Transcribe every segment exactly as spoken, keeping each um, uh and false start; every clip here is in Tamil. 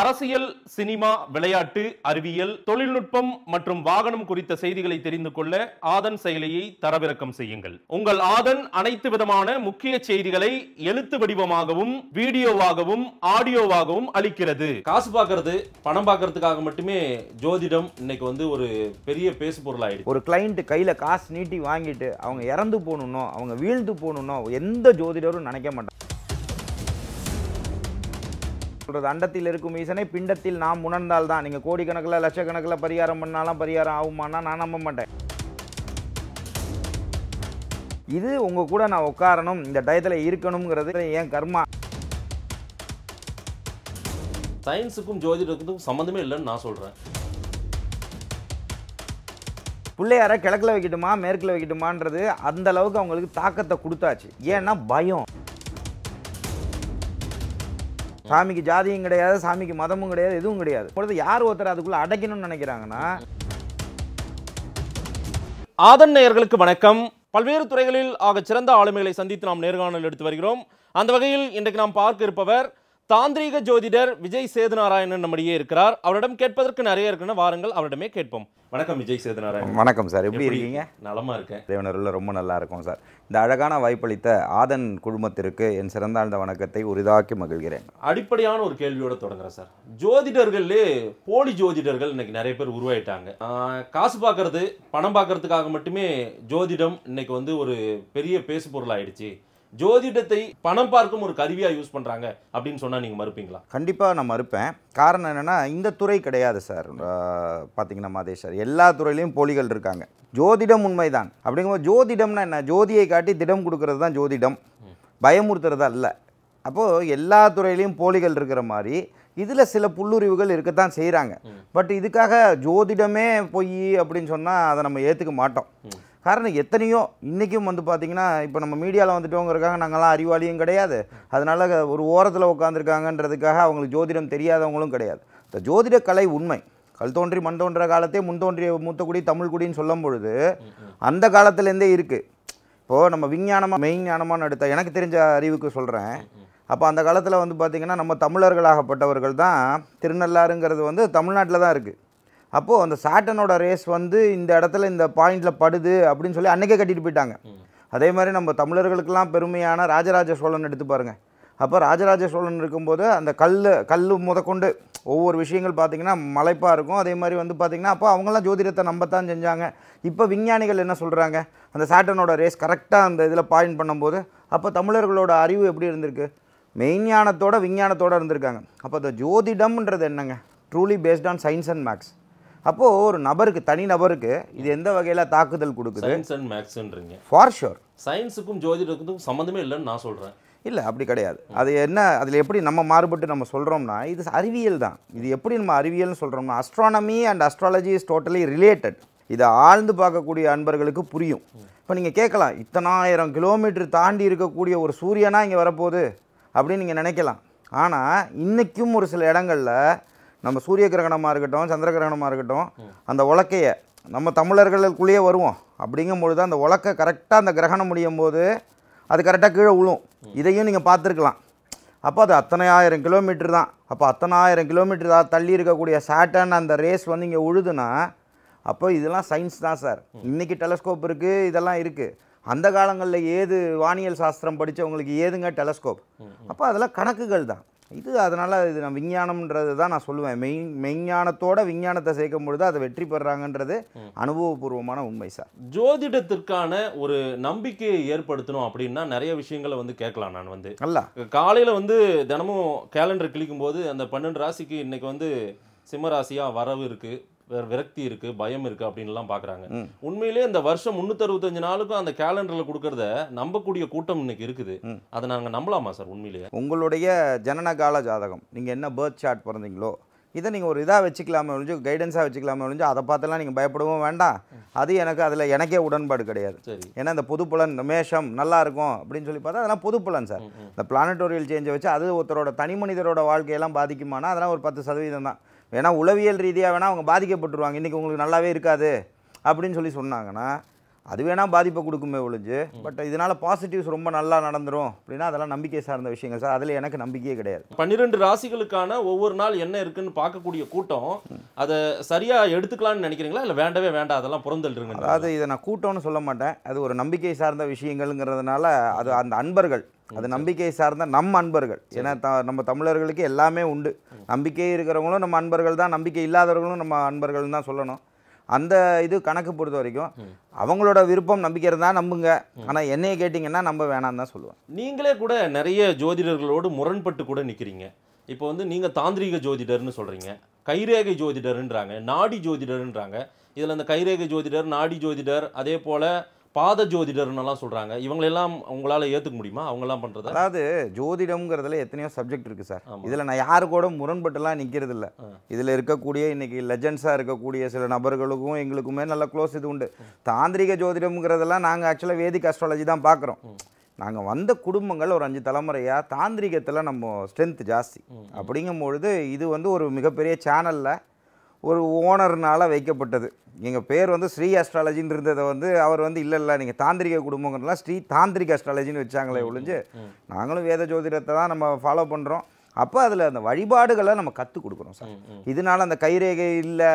அரசியல், சினிமா, விளையாட்டு, அறிவியல், தொழில்நுட்பம் மற்றும் வாகனம் குறித்த செய்திகளை தெரிந்து கொள்ள ஆதன் செயலியை தரவிறக்கம் செய்யுங்கள். உங்கள் ஆதன் அனைத்து விதமான முக்கிய செய்திகளை எழுத்து வடிவமாகவும் வீடியோவாகவும் ஆடியோவாகவும் அளிக்கிறது. காசு பார்க்கிறது, பணம் பார்க்கிறதுக்காக மட்டுமே ஜோதிடம் இன்னைக்கு வந்து ஒரு பெரிய பேசு பொருளாயிடுச்சு. ஒரு கிளைண்ட் கையில காசு நீட்டி வாங்கிட்டு அவங்க இறந்து போகணும்னோ அவங்க வீழ்ந்து போகணும்னோ எந்த ஜோதிடரும் நினைக்க மாட்டாங்க. அண்டத்தில் இருக்கும் ஈசனை பிண்டத்தில் நாம் உணர்ந்தால் தான். நீங்க கோடிக்கணக்கில் லட்சக்கணக்கில் பரிகாரம் பண்ணாலும் பரிகாரம் ஆகுமானா நான் நம்ப மாட்டேன். இது உங்க கூட நான் உட்காரணும், இந்த டயத்தில் இருக்கணும்ங்கிறது என் கர்மா. சயின்ஸுக்கும் ஜோதிடத்துக்கும் சம்பந்தமே இல்லைன்னு நான் சொல்றேன். பிள்ளையார கிழக்கில் வைக்கட்டுமா மேற்கில் வைக்கட்டுமான்றது அந்த அளவுக்கு அவங்களுக்கு தாக்கத்தை கொடுத்தாச்சு. ஏன்னா பயம். சாமிக்கு ஜாதியும் கிடையாது, சாமிக்கு மதமும் கிடையாது, எதுவும் கிடையாது. பொழுது யார் ஒருத்தர் அதுக்குள்ள அடைக்கணும்னு நினைக்கிறாங்கன்னா. ஆதன் நேயர்களுக்கு வணக்கம். பல்வேறு துறைகளில் ஆக சிறந்த ஆளுமைகளை சந்தித்து நாம் நேர்காணல் எடுத்து வருகிறோம். அந்த வகையில் இன்றைக்கு நாம் பார்க்க இருப்பவர் தாந்திரீக ஜோதிடர் விஜய் சேது நாராயணன் நம்மிடையே இருக்கிறார். அவரிடம் கேட்பதற்கு நிறைய இருக்குன்னு வாருங்கள், அவரிடமே கேட்போம். வணக்கம் விஜய் சேது நாராயணன். வணக்கம் சார், எப்படி இருக்கீங்க? நலமா இருக்கேன், தேவனருள் ரொம்ப நல்லா இருக்கும் சார். இந்த அழகான வாய்ப்பளித்த ஆதன் குழுமத்திற்கு என் சிறந்தாழ்ந்த வணக்கத்தை உரிதாக்கி மகிழ்கிறேன். அடிப்படையான ஒரு கேள்வியோட தொடங்குறேன் சார். ஜோதிடர்களே போலி ஜோதிடர்கள் இன்னைக்கு நிறைய பேர் உருவாயிட்டாங்க. காசு பார்க்கறது, பணம் பார்க்கறதுக்காக மட்டுமே ஜோதிடம் இன்னைக்கு வந்து ஒரு பெரிய பேசு பொருளாயிடுச்சு. ஜோதிடத்தை பணம் பார்க்கும் ஒரு கருவியாக யூஸ் பண்ணுறாங்க அப்படின்னு சொன்னால் நீங்கள் மறுப்பீங்களா? கண்டிப்பாக நான் மறுப்பேன். காரணம் என்னென்னா, இந்த துறை கிடையாது சார். பார்த்தீங்கன்னா மாதேஷ் சார், எல்லா துறையிலையும் போலிகள் இருக்காங்க. ஜோதிடம் உண்மைதான். அப்படிங்கும்போது ஜோதிடம்னா என்ன? ஜோதியை காட்டி திடம் கொடுக்கறது தான் ஜோதிடம், பயமுறுத்துறதா இல்லை. அப்போது எல்லா துறையிலையும் போலிகள் இருக்கிற மாதிரி இதில் சில புல்லுரிவுகள் இருக்கத்தான் செய்கிறாங்க. பட் இதுக்காக ஜோதிடமே போய் அப்படின்னு சொன்னால் அதை நம்ம ஏற்றுக்க மாட்டோம். காரணம் எத்தனையோ இன்றைக்கும் வந்து பார்த்திங்கன்னா, இப்போ நம்ம மீடியாவில் வந்துட்டோங்கிறதுக்காக நாங்கள்லாம் அறிவாளியும் கிடையாது. அதனால் ஒரு ஓரத்தில் உட்காந்துருக்காங்கன்றதுக்காக அவங்களுக்கு ஜோதிடம் தெரியாதவங்களும் கிடையாது. இந்த ஜோதிட கலை உண்மை கல் தோன்றி மண் தோன்ற காலத்தே முன் தோன்றிய மூத்தக்குடி தமிழ்குடின்னு சொல்லும் பொழுது அந்த காலத்துலேருந்தே இருக்குது. இப்போது நம்ம விஞ்ஞானமாக மெய்ஞானமானு எடுத்தால் எனக்கு தெரிஞ்ச அறிவுக்கு சொல்கிறேன். அப்போ அந்த காலத்தில் வந்து பார்த்திங்கன்னா நம்ம தமிழர்களாகப்பட்டவர்கள் தான் திருநள்ளாறுங்கிறது வந்து தமிழ்நாட்டில் தான் இருக்குது. அப்போது அந்த சாட்டனோட ரேஸ் வந்து இந்த இடத்துல இந்த பாயிண்டில் படுது அப்படின்னு சொல்லி அன்றைக்கே கட்டிட்டு போயிட்டாங்க. அதே மாதிரி நம்ம தமிழர்களுக்கெல்லாம் பெருமையான ராஜராஜ சோழன் எடுத்து பாருங்கள். அப்போ ராஜராஜ சோழன் இருக்கும்போது அந்த கல் கல் முதற்கொண்டு ஒவ்வொரு விஷயங்கள் பார்த்திங்கன்னா மலைப்பாக இருக்கும். அதே மாதிரி வந்து பார்த்திங்கன்னா அப்போ அவங்களாம் ஜோதிடத்தை நம்பத்தான் செஞ்சாங்க. இப்போ விஞ்ஞானிகள் என்ன சொல்கிறாங்க? அந்த சாட்டனோட ரேஸ் கரெக்டாக அந்த இதில் பாயிண்ட் பண்ணும்போது அப்போ தமிழர்களோட அறிவு எப்படி இருந்திருக்கு? மெய்ஞானத்தோட விஞ்ஞானத்தோடு இருந்திருக்காங்க. அப்போ அந்த ஜோதிடம்ன்றது என்னங்க? Truly based on science and maths. அப்போது ஒரு நபருக்கு, தனி நபருக்கு இது எந்த வகையில் தாக்குதல் கொடுக்குது? சயின்ஸ் அண்ட் மேக்ஸ்ன்றீங்க. ஃபார் ஷுர் சயின்ஸுக்கும் ஜோதிடத்துக்கும் சம்மந்தமே இல்லைன்னு நான் சொல்கிறேன். இல்லை, அப்படி கிடையாது. அது என்ன, அதில் எப்படி நம்ம மாறுபட்டு நம்ம சொல்கிறோம்னா, இது அறிவியல் தான். இது எப்படி நம்ம அறிவியல்னு சொல்கிறோம்னா, astronomy and astrology is totally related. இதை ஆழ்ந்து பார்க்கக்கூடிய அன்பர்களுக்கு புரியும். இப்போ நீங்கள் கேட்கலாம், இத்தனாயிரம் கிலோமீட்டர் தாண்டி இருக்கக்கூடிய ஒரு சூரியனா இங்கே வரப்போகுது அப்படின்னு நீங்கள் நினைக்கலாம். ஆனால் இன்றைக்கும் ஒரு சில இடங்களில் நம்ம சூரிய கிரகணமாக இருக்கட்டும், சந்திர கிரகணமாக இருக்கட்டும், அந்த உலக்கையை நம்ம தமிழர்களுக்குள்ளேயே வருவோம். அப்படிங்கும்பொழுது அந்த உலக்கை கரெக்டாக அந்த கிரகணம் முடியும் போது அது கரெக்டாக கீழே விழும். இதையும் நீங்கள் பார்த்துருக்கலாம். அப்போ அது அத்தனை ஆயிரம் கிலோமீட்டர் தான். அப்போ அத்தனை ஆயிரம் கிலோமீட்டர் தான் தள்ளி இருக்கக்கூடிய சாட்டர்ன் அந்த ரேஸ் வந்து இங்கே உழுதுன்னா அப்போ இதெல்லாம் சயின்ஸ் தான் சார். இன்றைக்கி டெலஸ்கோப் இருக்குது, இதெல்லாம் இருக்குது. அந்த காலங்களில் ஏது வானியல் சாஸ்திரம் படித்தவங்களுக்கு ஏதுங்க டெலஸ்கோப்? அப்போ அதெல்லாம் கணக்குகள் தான் இது. அதனால் இது நான் விஞ்ஞானம்ன்றது தான் நான் சொல்லுவேன். மெய் மெய்ஞானத்தோட விஞ்ஞானத்தை சேர்க்கும் பொழுது அதை வெற்றி பெறுறாங்கன்றது அனுபவபூர்வமான உண்மை சார். ஜோதிடத்திற்கான ஒரு நம்பிக்கையை ஏற்படுத்தணும் அப்படின்னா நிறைய விஷயங்களை வந்து கேட்கலாம். நான் வந்து நல்லா காலையில் வந்து தினமும் கேலண்டர் கிளிக்கும் போது அந்த பன்னெண்டு ராசிக்கு இன்னைக்கு வந்து சிம்மராசியாக வரவு இருக்குது, விரக்தி இருக்கு, பயம் இருக்கு அப்படின்லாம் பாக்குறாங்க. உண்மையிலே இந்த வருஷம் முன்னூத்தி அறுபத்தஞ்சு நாளுக்கும் அந்த கேலண்டர்ல கொடுக்கறத நம்பக்கூடிய கூட்டம் இன்னைக்கு இருக்குது. அதை நாங்க நம்பலாமா சார்? உண்மையிலேயே உங்களுடைய ஜனனகால ஜாதகம், நீங்க என்ன பர்த் சார்ட் பிறந்தீங்களோ இதை நீங்கள் ஒரு இதாக வச்சுக்கலாமே ஒழிஞ்சு, கைடன்ஸாக வச்சுக்கலாமே ஒழிஞ்சு, அதை பார்த்தெல்லாம் நீங்கள் பயப்படவும் வேண்டாம். அது எனக்கு அதில் எனக்கே உடன்பாடு கிடையாது. ஏன்னா இந்த பொது புலன் மேஷம் நல்லாயிருக்கும் அப்படின்னு சொல்லி பார்த்தா அதெல்லாம் பொது புலன் சார். இந்த பிளானட்டோரியல் சேஞ்சை வச்சு அது ஒருத்தரோட தனி மனிதரோட வாழ்க்கையெல்லாம் பாதிக்குமானா அதெல்லாம் ஒரு பத்து சதவீதம் தான். ஏன்னா உளவியல் ரீதியாக வேணால் அவங்க பாதிக்கப்பட்டுருவாங்க. இன்றைக்கி உங்களுக்கு நல்லாவே இருக்காது அப்படின்னு சொல்லி சொன்னாங்கன்னா அது வேணா பாதிப்பு கொடுக்குமே ஒளிஞ்சு பட் இதனால பாசிட்டிவ்ஸ் ரொம்ப நல்லா நடந்துரும் அப்படினா அதெல்லாம் நம்பிக்கை சார்ந்த விஷயங்கள் சார் அதுல எனக்கு நம்பிக்கையே கிடையாது பன்னிரண்டு ராசிகளுக்கான ஒவ்வொரு நாள் என்ன இருக்குன்னு பார்க்கக்கூடிய கூட்டம் அத சரியா எடுத்துக்கலாம்னு நினைக்கிறீங்களா இல்ல வேண்டவே வேண்டாம் அதெல்லாம் புறந்தள்ளுங்க அதாவது இத நான் கூட்டம்னு சொல்ல மாட்டேன் அது ஒரு நம்பிக்கை சார்ந்த விஷயங்கள்ங்கிறதுனால அது அந்த அன்பர்கள் அது நம்பிக்கை சார்ந்த நம்ம அன்பர்கள் ஏனா நம்ம தமிழர்களுக்கு எல்லாமே உண்டு நம்பிக்கை இருக்கிறவங்களும் நம்ம அன்பர்கள் தான் நம்பிக்கை இல்லாதவங்களும் நம்ம அன்பர்கள் தான் சொல்லணும் அந்த இது கணக்கு பொறுத்த வரைக்கும் அவங்களோட விருப்பம் நம்பிக்கிறதா நம்புங்க ஆனா என்னைய கேட்டிங்கன்னா நம்ப வேணாம்னு தான் சொல்லுவேன் நீங்களே கூட நிறைய ஜோதிடர்களோடு முரண்பட்டு கூட நிக்கிறீங்க இப்போ வந்து நீங்க தாந்திரீக ஜோதிடர்னு சொல்றீங்க கைரேகை ஜோதிடர்ன்றாங்க நாடி ஜோதிடர்ன்றாங்க இதல அந்த கைரேகை ஜோதிடர் நாடி ஜோதிடர் அதே போல பாத ஜோதிடர்னு எல்லாம் சொல்றாங்க இவங்க எல்லாம் உங்களால ஏத்துக்க முடியுமா அவங்க எல்லாம் பண்றது அதாவது ஜோதிடம்ங்கிறதுல எத்தனையோ சப்ஜெக்ட் இருக்கு சார் இதுல நான் யாரு கூட முரண்பட்டலாம் நிக்கிறது இல்ல இதுல இருக்க கூடிய இன்னைக்கு லெஜெண்ட்ஸா இருக்க கூடிய சில நபர்களுக்கும் எங்களுக்குமே நல்ல க்ளோஸ் இது உண்டு தாந்திரிக ஜோதிடம்ங்கிறதெல்லாம் நாங்க ஆக்சுவலா வேதிக் அஸ்ட்ராலஜி தான் பார்க்கறோம் நாங்க வந்த குடும்பங்கள் ஒரு அஞ்சு தலைமுறையா தாந்திரிகத்துல நம்ம ஸ்ட்ரெngth ஜாஸ்தி அப்படிங்கும் பொழுது இது வந்து ஒரு மிகப்பெரிய சேனல்ல ஒரு ஓனர்னால வைக்கப்பட்டது எங்கள் பேர் வந்து ஸ்ரீ அஸ்ட்ராலஜின்னு இருந்ததை வந்து அவர் வந்து இல்லை இல்லை நீங்கள் தாந்திரிக குடும்பங்கள்லாம் ஸ்ரீ தாந்திரிக அஸ்ட்ராலஜின்னு வச்சாங்களே ஒழிஞ்சு நாங்களும் வேத ஜோதிடத்தை தான் நம்ம ஃபாலோ பண்ணுறோம் அப்போ அதில் அந்த வழிபாடுகளை நம்ம கற்றுக் கொடுக்குறோம் சார் இதனால் அந்த கைரேகை இல்லை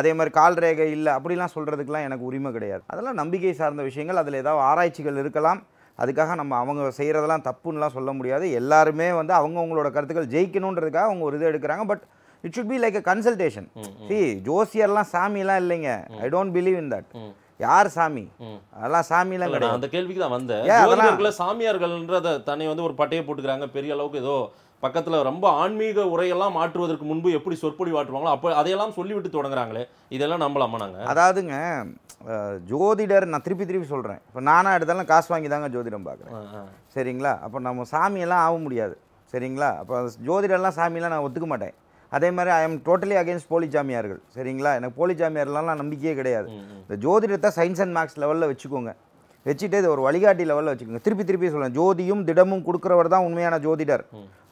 அதே மாதிரி கால் ரேகை இல்லை அப்படிலாம் சொல்கிறதுக்கெலாம் எனக்கு உரிமை கிடையாது அதெல்லாம் நம்பிக்கை சார்ந்த விஷயங்கள் அதில் ஏதாவது ஆராய்ச்சிகள் இருக்கலாம் அதுக்காக நம்ம அவங்க செய்கிறதெல்லாம் தப்புன்னெலாம் சொல்ல முடியாது எல்லாருமே வந்து அவங்கவுங்களோட கருத்துக்கள் ஜெயிக்கணுன்றதுக்காக அவங்க ஒரு இது எடுக்கிறாங்க but It should be like a consultation. See, ஜோசியர்லாம் சாமிலாம் இல்லைங்க I don't believe in that. யார் சாமி அதெல்லாம் சாமிலாம் கிடையாது அந்த கேள்விக்கு தான் வந்தேன் ஜோதிடர்கள சாமியார்கள்ன்றத தன்னை வந்து ஒரு பட்டையை போட்டுக்கறாங்க பெரிய அளவுக்கு ஏதோ பக்கத்துல ரொம்ப ஆன்மீக உரையெல்லாம் மாற்றுவதற்கு முன்பு எப்படி சொற்பொழி வாட்டுவாங்களோ அப்ப அதையெல்லாம் சொல்லிவிட்டு தொடங்குறாங்களே இதெல்லாம் நம்பலாமா நாங்க அதாவதுங்க ஜோதிடர் நான் திருப்பி திருப்பி சொல்றேன் இப்போ நானா எடுத்தாலும் காசு வாங்கி தாங்க ஜோதிடம் பார்க்கறேன் சரிங்களா அப்ப நம்ம சாமியெல்லாம் ஆக முடியாது சரிங்களா அப்ப ஜோதிடர்லாம் சாமிலாம் நான் ஒத்துக்க மாட்டேன் அதே மாதிரி ஐ எம் டோட்டலி அகேன்ஸ்ட் போலி ஜாமியார்கள் சரிங்களா எனக்கு போலி ஜாமியார்லாம் நான் நம்பிக்கையே கிடையாது இந்த ஜோதிடத்தை சயின்ஸ் அண்ட் மேக்ஸ் லெவலில் வச்சுக்கோங்க வச்சுட்டு இது ஒரு வழிகாட்டி லெவலில் வச்சுக்கோங்க திருப்பி திருப்பி சொல்லுவேன் ஜோதியும் திடமும் கொடுக்குறவர் தான் உண்மையான ஜோதிடர்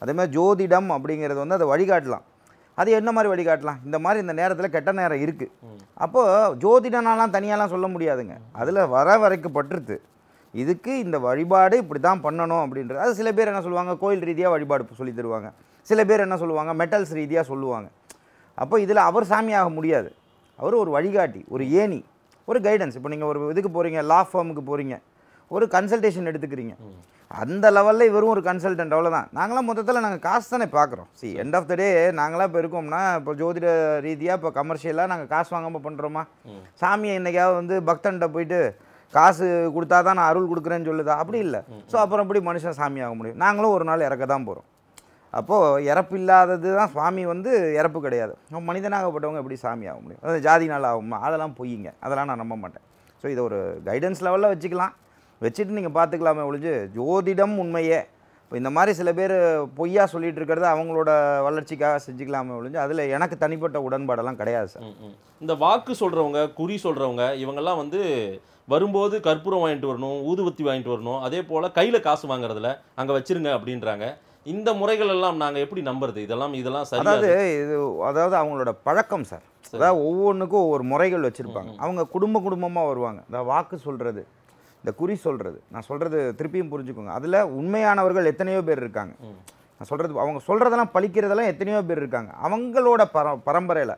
அதே மாதிரி ஜோதிடம் அப்படிங்கிறது வந்து அதை வழிகாட்டலாம் அது என்ன மாதிரி வழிகாட்டலாம் இந்த மாதிரி இந்த நேரத்தில் கெட்ட நேரம் இருக்குது அப்போது ஜோதிடனாலாம் தனியாலாம் சொல்ல முடியாதுங்க அதில் வர வரைக்கும் பற்றுது இதுக்கு இந்த வழிபாடு இப்படி தான் பண்ணணும் அப்படின்றது அது சில பேர் என்ன சொல்லுவாங்க கோயில் ரீதியாக வழிபாடு சொல்லி தருவாங்க சில பேர் என்ன சொல்லுவாங்க மெட்டல்ஸ் ரீதியாக சொல்லுவாங்க அப்போ இதில் அவர் சாமியாக முடியாது அவர் ஒரு வழிகாட்டி ஒரு ஏணி ஒரு கைடன்ஸ் இப்போ நீங்கள் ஒரு இதுக்கு போகிறீங்க லா ஃபார்முக்கு போகிறீங்க ஒரு கன்சல்டேஷன் எடுத்துக்கிறீங்க அந்த லெவலில் இவரும் ஒரு கன்சல்டன்ட் அவ்வளோதான் நாங்களாம் மொத்தத்தில் நாங்கள் காசு தானே பார்க்குறோம் சி எண்ட் ஆஃப் த டே நாங்களாம் இப்போ இருக்கோம்னா இப்போ ஜோதிட ரீதியாக இப்போ கமர்ஷியலாக நாங்கள் காசு வாங்காமல் பண்ணுறோமா சாமியை இன்றைக்காவது வந்து பக்தன்கிட்ட போயிட்டு காசு கொடுத்தா தான் நான் அருள் கொடுக்குறேன்னு சொல்லுதா அப்படி இல்லை ஸோ அப்புறம் எப்படி மனுஷன் சாமியாக முடியும் நாங்களும் ஒரு நாள் இறக்க தான் போகிறோம் அப்போது இறப்பு இல்லாதது தான் சுவாமி வந்து இறப்பு கிடையாது மனிதனாகப்பட்டவங்க எப்படி சாமி ஆக முடியும் அது ஜாதினால் ஆகுமா அதெல்லாம் பொய்யுங்க அதெல்லாம் நான் நம்ப மாட்டேன் ஸோ இதை ஒரு கைடன்ஸ் லெவலில் வச்சுக்கலாம் வச்சுட்டு நீங்கள் பார்த்துக்கலாமே ஒழிஞ்சு ஜோதிடம் உண்மையே இப்போ இந்த மாதிரி சில பேர் பொய்யா சொல்லிட்டு இருக்கிறது அவங்களோட வளர்ச்சிக்காக செஞ்சுக்கலாமே ஒழிஞ்சு அதில் எனக்கு தனிப்பட்ட உடன்பாடெல்லாம் கிடையாது சார் இந்த வாக்கு சொல்கிறவங்க குறி சொல்கிறவங்க இவங்கெல்லாம் வந்து வரும்போது கற்பூரம் வாங்கிட்டு வரணும் ஊதுபத்தி வாங்கிட்டு வரணும் அதே போல் கையில் காசு வாங்குறதுல அங்கே வச்சுருங்க அப்படின்றாங்க இந்த முறைகள் எல்லாம் நாங்கள் எப்படி நம்புறது இதெல்லாம் இதெல்லாம் சரி அதாவது இது அதாவது அவங்களோட பழக்கம் சார் அதாவது ஒவ்வொன்றுக்கும் ஒவ்வொரு முறைகள் வச்சுருப்பாங்க அவங்க குடும்ப குடும்பமாக வருவாங்க இந்த வாக்கு சொல்கிறது இந்த குறி சொல்கிறது நான் சொல்கிறது திருப்பியும் புரிஞ்சுக்கோங்க அதில் உண்மையானவர்கள் எத்தனையோ பேர் இருக்காங்க நான் சொல்கிறது அவங்க சொல்கிறதெல்லாம் பழிக்கிறதெல்லாம் எத்தனையோ பேர் இருக்காங்க அவங்களோட பர பரம்பரையில்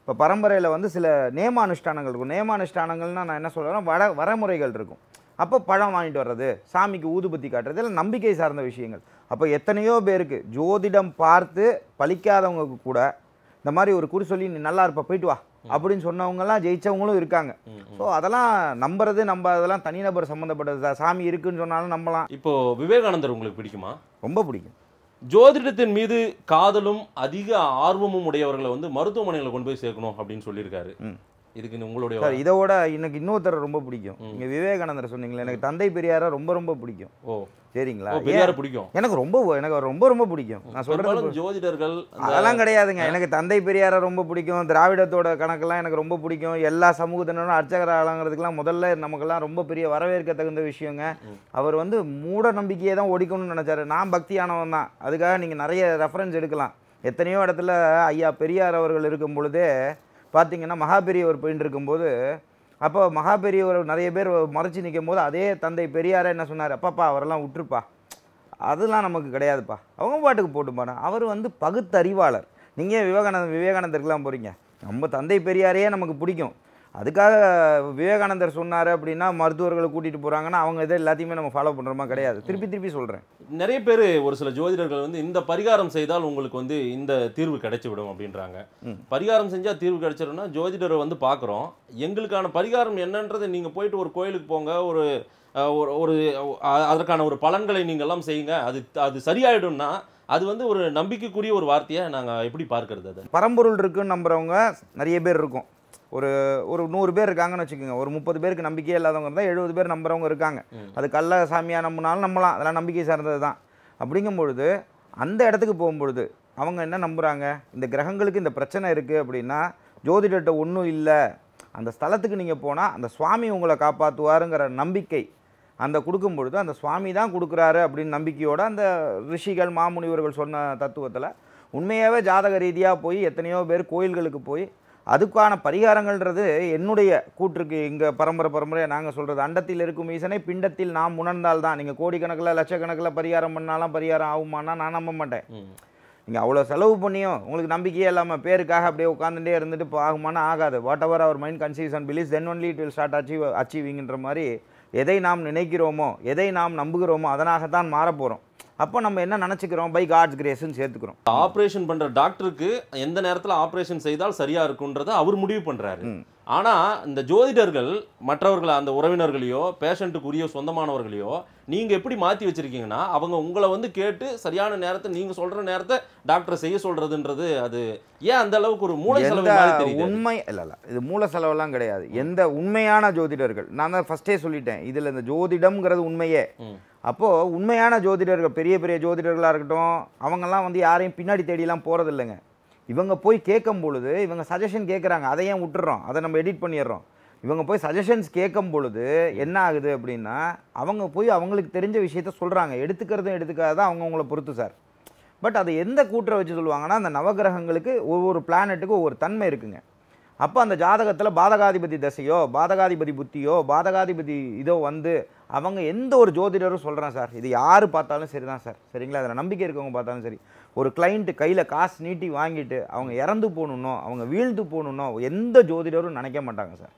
இப்போ பரம்பரையில் வந்து சில நேம அனுஷ்டானங்கள் இருக்கும் நேம அனுஷ்டானங்கள்னால் நான் என்ன சொல்கிறேன் வட வரமுறைகள் இருக்கும் அப்போ பழம் வாங்கிட்டு வர்றது சாமிக்கு ஊதுபத்தி காட்டுறது இல்லை நம்பிக்கை சார்ந்த விஷயங்கள் அப்போ எத்தனையோ பேருக்கு ஜோதிடம் பார்த்து பழிக்காதவங்க கூட இந்த மாதிரி ஒரு குறி சொல்லி நீ நல்லா இருப்பா போயிட்டு வா அப்படின்னு சொன்னவங்கலாம் ஜெயிச்சவங்களும் இருக்காங்க ஸோ அதெல்லாம் நம்புறது நம்ம அதெல்லாம் தனிநபர் சம்மந்தப்பட்டது சாமி இருக்குன்னு சொன்னாலும் நம்பலாம் இப்போ விவேகானந்தர் உங்களுக்கு பிடிக்குமா ரொம்ப பிடிக்கும் ஜோதிடத்தின் மீது காதலும் அதிக ஆர்வமும் உடையவர்களை வந்து மருத்துவமனைகளை கொண்டு போய் சேர்க்கணும் அப்படின்னு சொல்லியிருக்காரு இதுக்கு உங்களுடைய சார் இதோட எனக்கு இன்னொருத்தர் ரொம்ப பிடிக்கும் நீங்க விவேகானந்தர் சொன்னீங்களா எனக்கு தந்தை பெரியாரை ரொம்ப ரொம்ப பிடிக்கும் ஓ சரிங்களா பெரியார் பிடிக்கும் எனக்கு ரொம்ப எனக்கு ரொம்ப ரொம்ப பிடிக்கும் நான் சொல்றது ஜோதிடர்கள் அதெல்லாம் கிடையாதுங்க எனக்கு தந்தை பெரியாரை ரொம்ப பிடிக்கும் திராவிடத்தோட கணக்கெல்லாம் எனக்கு ரொம்ப பிடிக்கும் எல்லா சமூகத்தினரும் அர்ச்சகர் ஆளாங்கிறதுக்கெல்லாம் முதல்ல நமக்கெல்லாம் ரொம்ப பெரிய வரவேற்க தகுந்த விஷயங்க அவர் வந்து மூட நம்பிக்கையை தான் ஒடிக்கணும்னு நினைச்சாரு நான் பக்தியானவன் தான் அதுக்காக நீங்க நிறைய ரெஃபரன்ஸ் எடுக்கலாம் எத்தனையோ இடத்துல ஐயா பெரியார் அவர்கள் இருக்கும் பொழுதே பார்த்தீங்கன்னா மகாபெரியவர் போயின்னு இருக்கும்போது அப்போ மகா பெரியவர் நிறைய பேர் மறைச்சி நிற்கும் போது அதே தந்தை பெரியார் என்ன சொன்னார், அப்பாப்பா அவரெல்லாம் விட்டுருப்பா, அதெல்லாம் நமக்கு கிடையாதுப்பா, அவங்க பாட்டுக்கு போட்டுப்பானா. அவர் வந்து பகுத்தறிவாளர். நீங்கள் விவேகானந்தர் விவேகானந்தருக்குலாம் போகிறீங்க, நம்ம தந்தை பெரியாரையே நமக்கு பிடிக்கும், அதுக்காக விவேகானந்தர் சொன்னார் அப்படின்னா மருத்துவர்களை கூட்டிகிட்டு போகிறாங்கன்னா அவங்க இதை எல்லாத்தையுமே நம்ம ஃபாலோ பண்ணுறோமா? கிடையாது. திருப்பி திருப்பி சொல்கிறேன், நிறைய பேர் ஒரு சில ஜோதிடர்கள் வந்து இந்த பரிகாரம் செய்தால் உங்களுக்கு வந்து இந்த தீர்வு கிடைச்சி விடும் அப்படின்றாங்க. பரிகாரம் செஞ்சால் தீர்வு கிடைச்சிடும்னா ஜோதிடரை வந்து பார்க்குறோம், எங்களுக்கான பரிகாரம் என்னன்றது நீங்கள் போயிட்டு ஒரு கோயிலுக்கு போங்க, ஒரு ஒரு அதற்கான ஒரு பலன்களை நீங்கள்லாம் செய்யுங்க, அது அது சரியாயிடும்னா அது வந்து ஒரு நம்பிக்கைக்குரிய ஒரு வார்த்தையை நாங்கள் எப்படி பார்க்கறது? அது பரம்பொருள் இருக்குன்னு நம்புகிறவங்க நிறைய பேர் இருக்கும், ஒரு ஒரு நூறு பேர் இருக்காங்கன்னு வச்சுக்கோங்க, ஒரு முப்பது பேருக்கு நம்பிக்கையே இல்லாதவங்க தான் எழுபது பேர் நம்புறவங்க இருக்காங்க. அது கள்ள சாமியாக நம்பினாலும் நம்பலாம், அதெல்லாம் நம்பிக்கை சார்ந்தது தான். அப்படிங்கும்பொழுது அந்த இடத்துக்கு போகும்பொழுது அவங்க என்ன நம்புகிறாங்க, இந்த கிரகங்களுக்கு இந்த பிரச்சனை இருக்குது அப்படின்னா ஜோதிடர்கிட்ட ஒன்றும் இல்லை, அந்த ஸ்தலத்துக்கு நீங்கள் போனால் அந்த சுவாமி உங்களை காப்பாற்றுவாருங்கிற நம்பிக்கை அந்த கொடுக்கும்பொழுது அந்த சுவாமி தான் கொடுக்குறாரு அப்படின்னு நம்பிக்கையோடு அந்த ரிஷிகள் மாமுனிவர்கள் சொன்ன தத்துவத்தில் உண்மையாகவே ஜாதக ரீதியாக போய் எத்தனையோ பேர் கோயில்களுக்கு போய் அதுக்கான பரிகாரங்கள்ன்றது என்னுடைய கூற்றுக்கு இங்கே பரம்பரை பரம்பரையாக நாங்கள் சொல்கிறது, அண்டத்தில் இருக்கும் ஈசனை பிண்டத்தில் நாம் உணர்ந்தால் தான். நீங்கள் கோடிக்கணக்கில் லட்சக்கணக்கில் பரிகாரம் பண்ணாலும் பரிகாரம் ஆகுமானா நான் நம்ப மாட்டேன். நீங்கள் அவ்வளோ செலவு பண்ணியும் உங்களுக்கு நம்பிக்கையே இல்லாமல் பேருக்காக அப்படியே உட்காந்துட்டே இருந்துட்டு இப்போ ஆகுமானா ஆகாது. Whatever our mind conceives and believes then only it will start achieve அச்சீவிங்கிற மாதிரி எதை நாம் நினைக்கிறோமோ எதை நாம் நம்புகிறோமோ அதனாகத்தான் மாறப்போகிறோம். அப்போ நம்ம என்ன நினச்சிக்கிறோம், பை காட்ஸ் கிரேஸ்ன்னு சேர்த்துக்கிறோம். ஆப்ரேஷன் பண்ணுற டாக்டருக்கு எந்த நேரத்தில் ஆப்ரேஷன் செய்தால் சரியாக இருக்குன்றதை அவர் முடிவு பண்ணுறாரு. ஆனால் இந்த ஜோதிடர்கள் மற்றவர்களை அந்த உறவினர்களையோ பேஷண்ட்டுக்குரிய சொந்தமானவர்களையோ நீங்கள் எப்படி மாற்றி வச்சுருக்கீங்கன்னா அவங்க உங்களை வந்து கேட்டு சரியான நேரத்தை நீங்கள் சொல்கிற நேரத்தை டாக்டரை செய்ய சொல்கிறதுன்றது அது ஏன் அந்த அளவுக்கு ஒரு மூல செலவு? உண்மை இல்லை இல்லை, இது மூல செலவெல்லாம் கிடையாது. எந்த உண்மையான ஜோதிடர்கள், நான் தான் ஃபஸ்ட்டே சொல்லிட்டேன், இதில் இந்த ஜோதிடம்ங்கிறது உண்மையே. அப்போது உண்மையான ஜோதிடர்கள் பெரிய பெரிய ஜோதிடர்களாக இருக்கட்டும், அவங்கெல்லாம் வந்து யாரையும் பின்னாடி தேடிலாம் போகிறது இல்லைங்க. இவங்க போய் கேட்கும் பொழுது இவங்க சஜஷன் கேட்குறாங்க, அதை ஏன் விட்டுறோம், அதை நம்ம எடிட் பண்ணிடுறோம். இவங்க போய் சஜஷன்ஸ் கேட்கும் பொழுது என்ன ஆகுது அப்படின்னா அவங்க போய் அவங்களுக்கு தெரிஞ்ச விஷயத்த சொல்கிறாங்க, எடுத்துக்கிறதும் எடுத்துக்காதான் அவங்கவுங்கள பொறுத்து சார். பட் அது எந்த கூற்றை வச்சு சொல்லுவாங்கன்னா, அந்த நவகிரகங்களுக்கு ஒவ்வொரு பிளானெட்டுக்கு ஒவ்வொரு தன்மை இருக்குங்க. அப்போ அந்த ஜாதகத்தில் பாதகாதிபதி தசையோ பாதகாதிபதி புத்தியோ பாதகாதிபதி இதோ வந்து அவங்க எந்த ஒரு ஜோதிடரும் சொல்கிறேன் சார், இது யார் பார்த்தாலும் சரி தான் சார், சரிங்களா, அதில் நம்பிக்கை இருக்கவங்க பார்த்தாலும் சரி, ஒரு கிளைண்ட்டு கையில் காசு நீட்டி வாங்கிட்டு அவங்க இறந்து போகணுன்னோ அவங்க வீழ்ந்து போகணுன்னோ எந்த ஜோதிடரும் நினைக்க மாட்டாங்க சார்.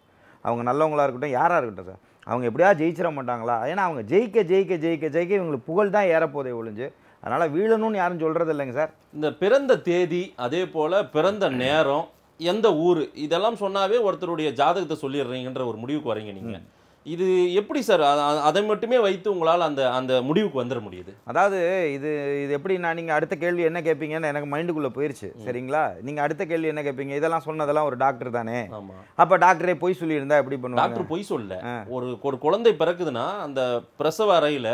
அவங்க நல்லவங்களாக இருக்கட்டும் யாராக இருக்கட்டும் சார், அவங்க எப்படியா ஜெயிச்சிட மாட்டாங்களா? ஏன்னா அவங்க ஜெயிக்க ஜெயிக்க ஜெயிக்க ஜெயிக்க இவங்களுக்கு புகழ் தான் ஏறப்போதே ஒழிஞ்சு, அதனால் வீழணும்னு யாரும் சொல்கிறது இல்லைங்க சார். இந்த பிறந்த தேதி, அதே போல் பிறந்த நேரம், எந்த ஊர், இதெல்லாம் சொன்னாவே ஒருத்தருடைய ஜாதகத்தை சொல்லிடுறீங்கன்ற ஒரு முடிவுக்கு வரீங்க நீங்கள். இது எப்படி சார் அதை மட்டுமே வைத்து உங்களால் அந்த அந்த முடிவுக்கு வந்துட முடியுது? அதாவது இது இது எப்படின்னா, நீங்கள் அடுத்த கேள்வி என்ன கேட்பீங்கன்னு எனக்கு மைண்டுக்குள்ளே போயிடுச்சு, சரிங்களா. நீங்கள் அடுத்த கேள்வி என்ன கேட்பீங்க, இதெல்லாம் சொன்னதெல்லாம் ஒரு டாக்டர் தானே, அப்போ டாக்டரே பொய் சொல்லியிருந்தா எப்படி பண்ணுவாங்க? டாக்டர் பொய் சொல்ல, ஒரு ஒரு குழந்தை பிறக்குதுன்னா அந்த பிரசவ அறையில்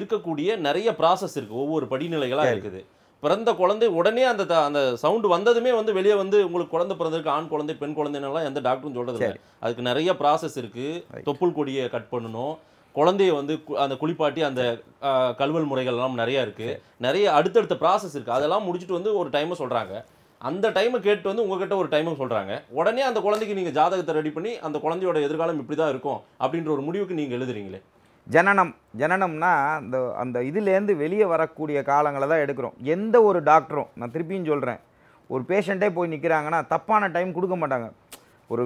இருக்கக்கூடிய நிறைய ப்ராசஸ் இருக்குது, ஒவ்வொரு படிநிலைகளாக இருக்குது. பிறந்த குழந்தை உடனே அந்த அந்த சவுண்டு வந்ததுமே வந்து வெளியே வந்து உங்களுக்கு குழந்தை பிறந்திருக்கு, ஆண் குழந்தை பெண் குழந்தைன்னெல்லாம் எந்த டாக்டரும் சொல்கிறது இல்லை. அதுக்கு நிறைய ப்ராசஸ் இருக்குது. தொப்புள் கொடியை கட் பண்ணணும், குழந்தைய வந்து அந்த குளிப்பாட்டி அந்த கழுவல் முறைகள்லாம் நிறையா இருக்குது, நிறைய அடுத்தடுத்த ப்ராசஸ் இருக்குது. அதெல்லாம் முடிச்சுட்டு வந்து ஒரு டைமை சொல்கிறாங்க, அந்த டைமை கேட்டு வந்து உங்ககிட்ட ஒரு டைமும் சொல்கிறாங்க. உடனே அந்த குழந்தைக்கு நீங்கள் ஜாதகத்தை ரெடி பண்ணி அந்த குழந்தையோட எதிர்காலம் இப்படி தான் இருக்கும் அப்படின்ற ஒரு முடிவுக்கு நீங்கள் எழுதுறீங்களே. ஜனனம் ஜனனம்னா அந்த அந்த இதுலேருந்து வெளியே வரக்கூடிய காலங்களை தான் எடுக்கிறோம். எந்த ஒரு டாக்டரும், நான் திருப்பியும் சொல்கிறேன், ஒரு பேஷண்ட்டே போய் நிற்கிறாங்கன்னா தப்பான டைம் கொடுக்க மாட்டாங்க. ஒரு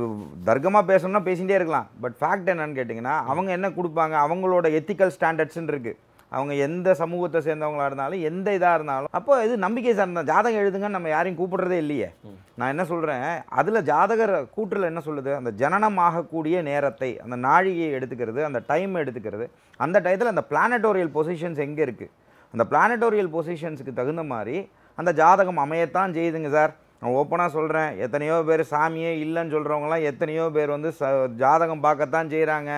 தர்க்கமாக பேசணும்னா பேசிகிட்டே இருக்கலாம், பட் ஃபேக்ட் என்னன்னு கேட்டிங்கன்னா அவங்க என்ன கொடுப்பாங்க, அவங்களோட எத்திக்கல் ஸ்டாண்டர்ட்ஸுன்னு இருக்குது. அவங்க எந்த சமூகத்தை சேர்ந்தவங்களாக இருந்தாலும் எந்த இதாக இருந்தாலும், அப்போ இது நம்பிக்கை சார்ந்த ஜாதகம் எழுதுங்கன்னு நம்ம யாரையும் கூப்பிடுறதே இல்லையே. நான் என்ன சொல்கிறேன், அதில் ஜாதகர் கூற்றில் என்ன சொல்லுது, அந்த ஜனனமாகக்கூடிய நேரத்தை அந்த நாழிகையை எடுத்துக்கிறது, அந்த டைம் எடுத்துக்கிறது, அந்த டயத்தில் அந்த பிளானட்டோரியல் பொசிஷன்ஸ் எங்கே இருக்குது, அந்த பிளானட்டோரியல் பொசிஷன்ஸுக்கு தகுந்த மாதிரி அந்த ஜாதகம் அமையத்தான் செய்யுதுங்க சார். நான் ஓப்பனாக சொல்கிறேன், எத்தனையோ பேர் சாமியே இல்லைன்னு சொல்கிறவங்களாம் எத்தனையோ பேர் வந்து ச ஜாதகம் பார்க்கத்தான் செய்கிறாங்க,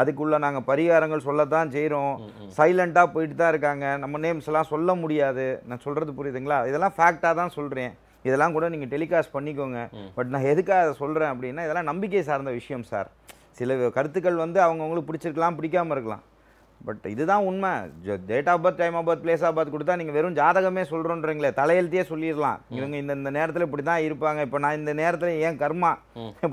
அதுக்குள்ளே நாங்கள் பரிகாரங்கள் சொல்லத்தான் செய்கிறோம், சைலண்ட்டாக போயிட்டு தான் இருக்காங்க, நம்ம நேம்ஸ்லாம் சொல்ல முடியாது. நான் சொல்கிறது புரியுதுங்களா? இதெல்லாம் ஃபேக்டாக தான் சொல்கிறேன், இதெல்லாம் கூட நீங்கள் டெலிகாஸ்ட் பண்ணிக்கோங்க. பட் நான் எதுக்காக அதை சொல்கிறேன் அப்படின்னா, இதெல்லாம் நம்பிக்கை சார்ந்த விஷயம் சார். சில கருத்துக்கள் வந்து அவங்கவுங்களுக்கு பிடிச்சிருக்கலாம், பிடிக்காமல் இருக்கலாம். But this is the date of birth, time of birth, place of birth. You can tell them about it. You can tell them about it. You can tell them about it. You can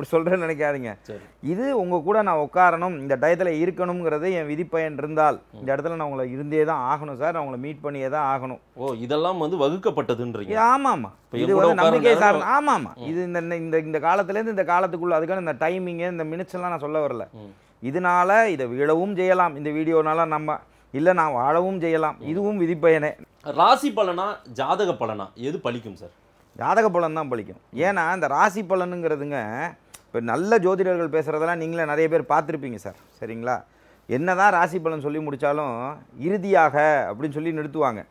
tell them about it. You can tell them about it. You can tell them about it. You can tell them about it. இதனால இத விடவும் செய்யலாம் இந்த வீடியோனால நம்ம இல்ல நான் வாழவும் செய்யலாம் இதுவும் விதிப்பயனே ராசி பலனா ஜாதக பலனா எது பலிக்கும் சார் ஜாதக பலன் தான் பலிக்கும் ஏனா இந்த ராசி பலனுங்கிறதுங்க இப்ப நல்ல ஜோதிடர்கள் பேசுறதெல்லாம் நீங்களே நிறைய பேர் பாத்திருப்பீங்க சார் சரிங்களா என்னதான் ராசி பலன் சொல்லி முடிச்சாலும் இறுதியாக அப்படி சொல்லி நிறுத்துவாங்க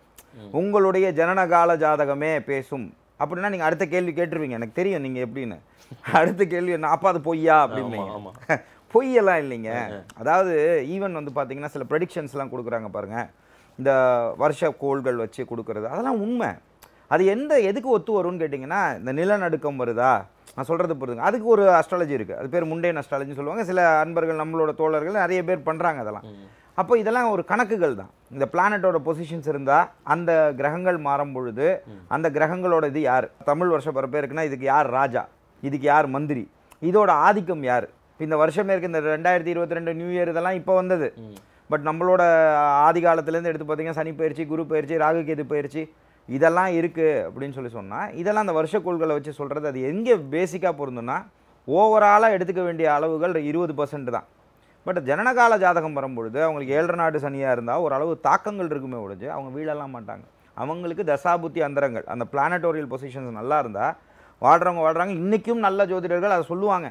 உங்களுடைய ஜனனகால ஜாதகமே பேசும் அப்படினா நீங்க அடுத்த கேள்வி கேட்றீங்க எனக்கு தெரியும் நீங்க எப்படின்னு அடுத்த கேள்வி அப்ப அது பொய்யா அப்படிங்க பொய்யலாம் இல்லங்க அதாவது ஈவன் வந்து பாத்தீங்கன்னா சில பிரெடிக்ஷன்ஸ் எல்லாம் கொடுக்கறாங்க பாருங்க இந்த வருஷ கோள்கள் வச்சு கொடுக்கிறது அதெல்லாம் உண்மை அது எந்த எதுக்கு ஒத்து வரும்னு கேட்டிங்கனா இந்த நிலநடுக்கம் வருதா நான் சொல்றது புரியுங்க அதுக்கு ஒரு அஸ்ட்ராலஜி இருக்கு அது பேர் முண்டேன் அஸ்ட்ராலஜி சொல்லுவாங்க சில அன்பர்கள் நம்மளோட தோழர்கள் நிறைய பேர் பண்றாங்க அதெல்லாம் அப்ப இதெல்லாம் ஒரு கணக்குகள் தான் இந்த பிளானட்டோட பொசிஷன்ஸ் இருந்தா அந்த கிரகங்கள் மாறும் பொழுது அந்த கிரகங்களோட இது யார் தமிழ் வருஷ பரப்பே இருக்குனா இதுக்கு யார் ராஜா இதுக்கு யார் மந்திரி இதோட ஆதிக்கம் யார் இந்த வருஷமே இருக்க இந்த இரண்டாயிரத்து இருபத்தி இரண்டு நியூ இயர் இதெல்லாம் இப்ப வந்தது பட் நம்மளோட ஆதி காலத்துல இருந்து எடுத்து பாத்தீங்க சனி பெயர்ச்சி குரு பெயர்ச்சி ராகு கேது பெயர்ச்சி இதெல்லாம் இருக்கு அப்படினு சொல்லி சொன்னா இதெல்லாம் அந்த வருஷ கோள்களை வச்சு சொல்றது அது எங்க பேசிக்கா பொறுந்துனா ஓவராலா எடுத்துக்க வேண்டிய அளவுகள் இருபது சதவீதம் தான் பட் ஜனனகால ஜாதகம் வரும்போது அவங்களுக்கு ஏழரை நாடு சனியா இருந்தா ஒரு அளவு தாக்கங்கள் இருக்குமே ஒழிஞ்சு அவங்க வீழலாம் மாட்டாங்க அவங்களுக்கு தசாபுத்தி அந்தரங்கள் அந்த பிளானட்டோரியல் பொசிஷன்ஸ் நல்லா இருந்தா வாடுறவங்க வாடுறாங்க இன்னைக்கும் நல்ல ஜோதிடர்கள் அத சொல்லுவாங்க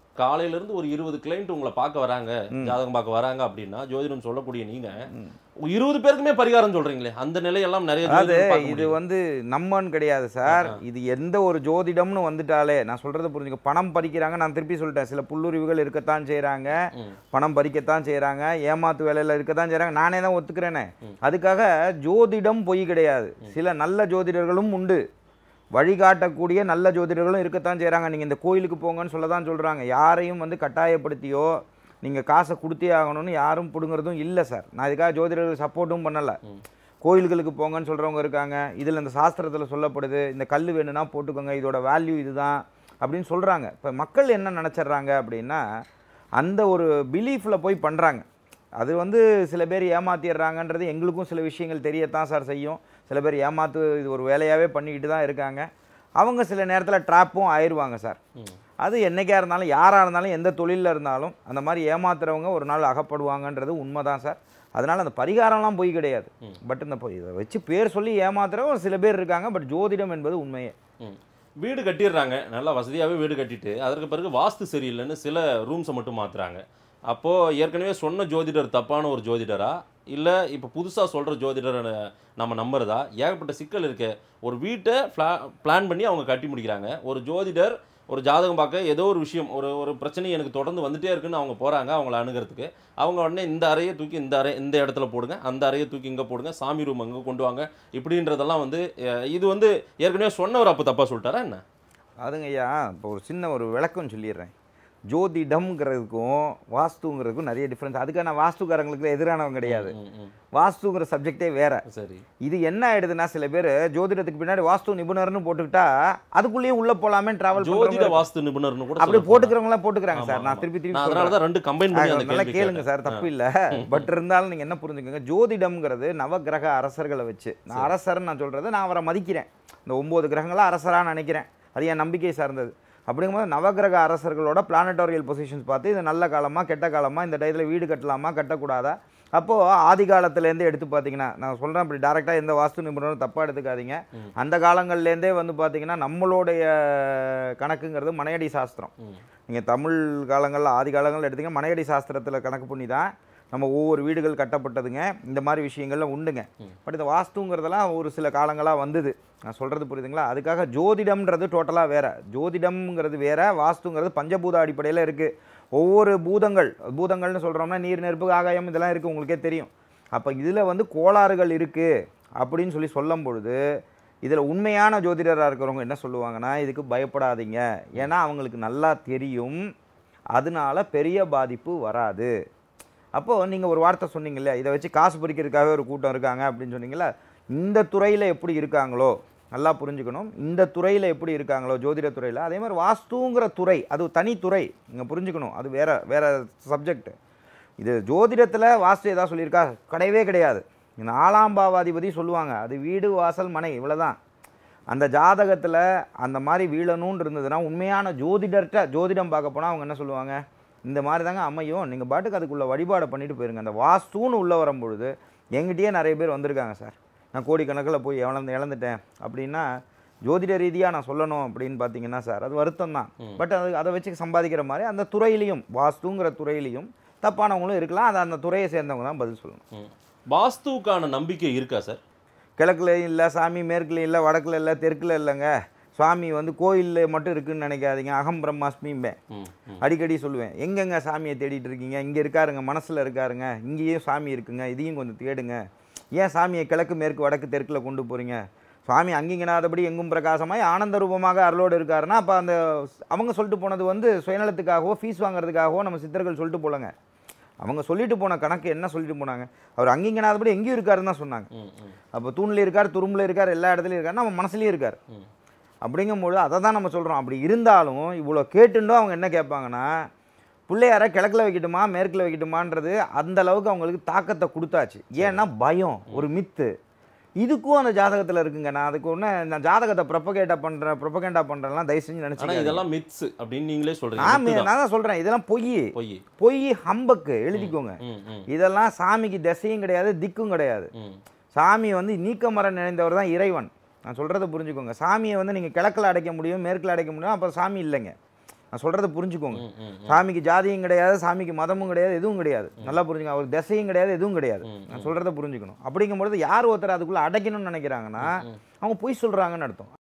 காலையில இருந்து ஒரு இருபது கிளையன்ட் உங்களை பார்க்க வராங்க ஜாதகம் பார்க்க வராங்க அப்படினா ஜோதிடம் சொல்லக்கூடிய நீங்க இருபது பேருக்குமே பரிகாரம் சொல்றீங்களே அந்த நிலை எல்லாம் நிறைய ஜோதிடம் பார்க்க இது வந்து நம்மன் கிடையாது சார் இது எந்த ஒரு ஜோதிடம்னு வந்துட்டாலே நான் சொல்றது புரிஞ்சுங்க பணம் பறிக்கிறாங்க நான் திருப்பி சொல்லிட்டேன் சில புல்லுரிவுகள் இருக்க தான் செய்றாங்க பணம் பறிக்க தான் செய்றாங்க ஏமாத்து வேலையில இருக்க தான் செய்றாங்க நானே தான் ஒத்துக்கறேனே அதுக்காக ஜோதிடம் போய் கிடையாது சில நல்ல ஜோதிடர்களும் உண்டு வழிகாட்டக்கூடிய நல்ல ஜோதிடர்களும் இருக்கத்தான் செய்றாங்க நீங்க இந்த கோயிலுக்கு போங்கன்னு சொல்ல தான் சொல்றாங்க யாரையும் வந்து கட்டாயப்படுத்தியோ நீங்க காசை கொடுத்தே ஆகணும்னு யாரும் புடுங்கறதும் இல்ல சார் நான் இதுக்காக ஜோதிடர்கள் சப்போர்ட்டும் பண்ணல கோயில்களுக்கு போங்கன்னு சொல்றவங்க இருக்காங்க இதுல இந்த சாஸ்திரத்துல சொல்லப்படுது இந்த கல்லு வேணுனா போட்டுக்கங்க இதோட வேல்யூ இதுதான் அப்படினு சொல்றாங்க இப்ப மக்கள் என்ன நினைச்சறாங்க அப்படினா அந்த ஒரு பிலீஃப்ல போய் பண்றாங்க அது வந்து சில பேர் ஏமாத்திறாங்கன்றது எங்களுக்கும் சில விஷயங்கள் தெரிய தான் சார் செய்யும் சில பேர் ஏமாத்து இது ஒரு வேலையாவே பண்ணிக்கிட்டு தான் இருக்காங்க அவங்க சில நேரத்துல ட்ராப்பும் ஆயிருவாங்க சார் அது என்னைக்கா இருந்தாலும் யாரா இருந்தாலும் எந்த தொழில்ல இருந்தாலும் அந்த மாதிரி ஏமாத்துறவங்க ஒரு நாள் அகப்படுவாங்கன்றது உண்மைதான் சார் அதனால அந்த பரிகாரம்லாம் போய் கிடையாது பட் இந்த இத வெச்சு பேர் சொல்லி ஏமாத்துறவங்க சில பேர் இருக்காங்க பட் ஜோதிடம் என்பது உண்மையே வீடு கட்டிறாங்க நல்ல வசதியாவே வீடு கட்டிட்டு அதற்கு பிறகு வாஸ்து சரியில்லைன்னு சில ரூம்ஸ் மட்டும் மாத்துறாங்க அப்போ ஏற்கனவே சொன்ன ஜோதிடர் தப்பான ஒரு ஜோதிடரா இல்ல இப்ப புதுசா சொல்ற ஜோதிடர் நம்ம நம்பறதா ஏகப்பட்ட சிக்கல் இருக்கு ஒரு வீட்டை பிளான் பண்ணி அவங்க கட்டி முடிக்கறாங்க ஒரு ஜோதிடர் ஒரு ஜாதகம் பார்க்க ஏதோ ஒரு விஷயம் ஒரு ஒரு பிரச்சனை எனக்கு தொடர்ந்து வந்துட்டே இருக்குன்னு அவங்க போறாங்க அவங்கள அணுகிறதுக்கு அவங்க உடனே இந்த அறையை தூக்கி இந்த அறை இந்த இடத்துல போடுங்க அந்த அறையை தூக்கி இங்க போடுங்க சாமி ரூம் அங்க கொண்டு வாங்க இப்படின்றதெல்லாம் வந்து இது வந்து ஏற்கனவே சொன்னவர் அப்ப தப்பா சொல்றாரா என்ன அதுங்கய்யா இப்போ ஒரு சின்ன ஒரு விளக்கம் சொல்லிறேன் ஜோதிடம்ங்கிறதுக்கும் வாஸ்துங்கிறதுக்கும் நிறைய டிஃபரன்ஸ் அதுக்கான வாஸ்துக்காரங்களுக்கு எதிரானவங்க கிடையாது வாஸ்துங்கிற சப்ஜெக்டே வேற சரி இது என்ன ஆயிடுதுன்னா சில பேர் ஜோதிடத்துக்கு பின்னாடி வாஸ்து நிபுணர்னு போட்டுக்கிட்டா அதுக்குள்ளேயே உள்ள போலாமே டிராவல் ஜோதிட வாஸ்து நிபுணர்னு கூட அப்படி போட்டுக்கிறவங்க எல்லாம் போட்டுக்கிறாங்க சார் நான் திருப்பி திருப்பி அதனால தான் ரெண்டு கம்பைன் பண்ணி அந்த கேள்வி கேளுங்க சார் தப்பு இல்ல பட் இருந்தாலும் நீங்க என்ன புரிஞ்சுக்கங்க ஜோதிடம்ங்கிறது நவகிரக அரசர்களை வச்சு நான் அரசர்ன்னு நான் சொல்றது நான் அவரை மதிக்கிறேன் இந்த ஒன்பது கிரகங்களா அரசரா நினைக்கிறேன் அது என் நம்பிக்கை சார்ந்தது அப்படிங்கும்போது நவகிரக அரசர்களோட பிளானட்டோரியல் பொசிஷன்ஸ் பார்த்து இது நல்ல காலமா கெட்ட காலமா இந்த டயத்துல வீடு கட்டலாமா கட்டக்கூடாதா அப்போ ஆதி காலத்திலேருந்து எடுத்து பார்த்தீங்கன்னா நான் சொல்றேன் அப்படி டைரக்டா எந்த வாஸ்து நிபுணரும் தப்பா எடுத்துக்காதீங்க அந்த காலங்கள்லேருந்தே வந்து பார்த்தீங்கன்னா நம்மளுடைய கணக்குங்கிறது மனையடி சாஸ்திரம் நீங்கள் தமிழ் காலங்களில் ஆதி காலங்களில் எடுத்தீங்க மனையடி சாஸ்திரத்தில் கணக்கு பண்ணி தான் நம்ம ஒவ்வொரு வீடுகள் கட்டப்பட்டதுங்க இந்த மாதிரி விஷயங்கள்லாம் உண்டுங்க பட் இந்த வாஸ்துங்கிறதெல்லாம் ஒரு சில காலங்களாக வந்தது நான் சொல்கிறது புரியுதுங்களா அதுக்காக ஜோதிடம்ன்றது டோட்டலாக வேற ஜோதிடம்ங்கிறது வேற வாஸ்துங்கிறது பஞ்சபூத அடிப்படையில் இருக்குது ஒவ்வொரு பூதங்கள் பூதங்கள்னு சொல்கிறோம்னா நீர் நெருப்பு ஆகாயம் இதெல்லாம் இருக்குது உங்களுக்கே தெரியும் அப்போ இதில் வந்து கோளாறுகள் இருக்குது அப்படின்னு சொல்லி சொல்லும் பொழுது இதில் உண்மையான ஜோதிடராக இருக்கிறவங்க என்ன சொல்லுவாங்கன்னா, இதுக்கு பயப்படாதீங்க, ஏன்னா அவங்களுக்கு நல்லா தெரியும், அதனால பெரிய பாதிப்பு வராது. அப்போது நீங்கள் ஒரு வார்த்தை சொன்னீங்கல்ல, இதை வச்சு காசு பிடிக்கிறதுக்காகவே ஒரு கூட்டம் இருக்காங்க அப்படின்னு சொன்னீங்களா, இந்த துறையில் எப்படி இருக்காங்களோ நல்லா புரிஞ்சுக்கணும். இந்த துறையில் எப்படி இருக்காங்களோ ஜோதிடத்துறையில், அதே மாதிரி வாஸ்துங்கிற துறை அது தனித்துறை, நீங்கள் புரிஞ்சுக்கணும், அது வேறு வேறு சப்ஜெக்ட். இது ஜோதிடத்தில் வாஸ்து எதாவது சொல்லியிருக்கா? கிடையவே கிடையாது. நாலாம் பாவாதிபதி சொல்லுவாங்க, அது வீடு வாசல் மனை இவ்வளோதான். அந்த ஜாதகத்தில் அந்த மாதிரி வீழணுன்னு இருந்ததுன்னா உண்மையான ஜோதிடர்கிட்ட ஜோதிடம் பார்க்க போனால் அவங்க என்ன சொல்லுவாங்க, இந்த மாதிரி தாங்க அமையும், நீங்கள் பாட்டுக்கு அதுக்குள்ளே வழிபாடை பண்ணிட்டு போயிருங்க. அந்த வாஸ்துன்னு உள்ளே வரும்பொழுது எங்கிட்டயே நிறைய பேர் வந்திருக்காங்க, சார் நான் கோடிக்கணக்கில் போய் இழந்து இழந்துட்டேன் அப்படின்னா ஜோதிட ரீதியாக நான் சொல்லணும் அப்படின்னு பார்த்தீங்கன்னா சார் அது வருத்தம் தான். பட் அது அதை வச்சு சம்பாதிக்கிற மாதிரி அந்த துறையிலையும் வாஸ்துங்கிற துறையிலையும் தப்பானவங்களும் இருக்கலாம், அது அந்த துறையை சேர்ந்தவங்க தான் பதில் சொல்லணும். வாஸ்துக்கான நம்பிக்கை இருக்கா சார்? கிழக்கில் இல்லை சாமி, மேற்குல இல்லை, வடக்கில் இல்லை, தெற்குல இல்லைங்க. சாமி வந்து கோயிலில் மட்டும் இருக்குதுன்னு நினைக்காதீங்க. அகம் பிரம்மாஸ்மிம்பேன், அடிக்கடி சொல்லுவேன். எங்கெங்க சாமியை தேடிட்டு இருக்கீங்க? இங்கே இருக்காருங்க, மனசில் இருக்காருங்க, இங்கேயும் சாமி இருக்குங்க, இதையும் கொஞ்சம் தேடுங்க. ஏன் சாமியை கிழக்கு மேற்கு வடக்கு தெற்கில் கொண்டு போகிறீங்க? சுவாமி அங்கீங்கனாதபடி எங்கும் பிரகாசமாய் ஆனந்த ரூபமாக அருளோடு இருக்காருன்னா அப்போ அந்த அவங்க சொல்லிட்டு போனது வந்து சுயநலத்துக்காகவோ ஃபீஸ் வாங்குறதுக்காகவோ நம்ம சித்தர்கள் சொல்லிட்டு போலங்க. அவங்க சொல்லிட்டு போன கணக்கு என்ன சொல்லிட்டு போனாங்க? அவர் அங்கீங்கனாதபடி எங்கேயும் இருக்காருன்னு தான் சொன்னாங்க. அப்போ தூண்லேயும் இருக்கார், துரும்புல இருக்கார், எல்லா இடத்துலையும் இருக்கார், நம்ம மனசுலேயும் இருக்கார். அப்படிங்கும்போது அதை தான் நம்ம சொல்கிறோம். அப்படி இருந்தாலும் இவ்வளோ கேட்டுண்டோ அவங்க என்ன கேட்பாங்கன்னா, பிள்ளையார கிழக்கில் வைக்கட்டுமா மேற்கில் வைக்கட்டுமான்றது அந்தளவுக்கு அவங்களுக்கு தாக்கத்தை கொடுத்தாச்சு. ஏன்னா பயம் ஒரு மித்து இதுக்கும் அந்த ஜாதகத்தில் இருக்குங்க. நான் அதுக்கு ஒன்று நான் ஜாதகத்தை ப்ரொபகேட்டா பண்ணுறேன் ப்ரொபகேண்டா பண்ணுறேன்லாம் தயவு செஞ்சு நினச்சேன். இதெல்லாம் மித்ஸ் அப்படின்னு நீங்களே சொல்கிறீங்க. நான் தான் சொல்கிறேன், இதெல்லாம் பொய் பொய் ஹம்பக்கு, எழுதிக்கோங்க. இதெல்லாம் சாமிக்கு திசையும் கிடையாது, திக்கும் கிடையாது. சாமி வந்து நீக்க மரம் நினைந்தவர் தான் இறைவன். நான் சொல்கிறத புரிஞ்சுக்கோங்க. சாமியை வந்து நீங்கள் கிழக்கில் அடைக்க முடியும், மேற்கில் அடைக்க முடியும், அப்போ சாமி இல்லைங்க. நான் சொல்கிறத புரிஞ்சுக்கோங்க. சாமிக்கு ஜாதியும் கிடையாது, சாமிக்கு மதமும் கிடையாது, எதுவும் கிடையாது. நல்லா புரிஞ்சுக்கோங்க. அவருக்கு திசையும் கிடையாது, எதுவும் கிடையாது. நான் சொல்கிறத புரிஞ்சுக்கணும். அப்படிங்கும்பொழுது யார் ஒருத்தர் அதுக்குள்ளே அடைக்கணும்னு நினைக்கிறாங்கன்னா அவங்க பொய் சொல்கிறாங்கன்னு அர்த்தம்.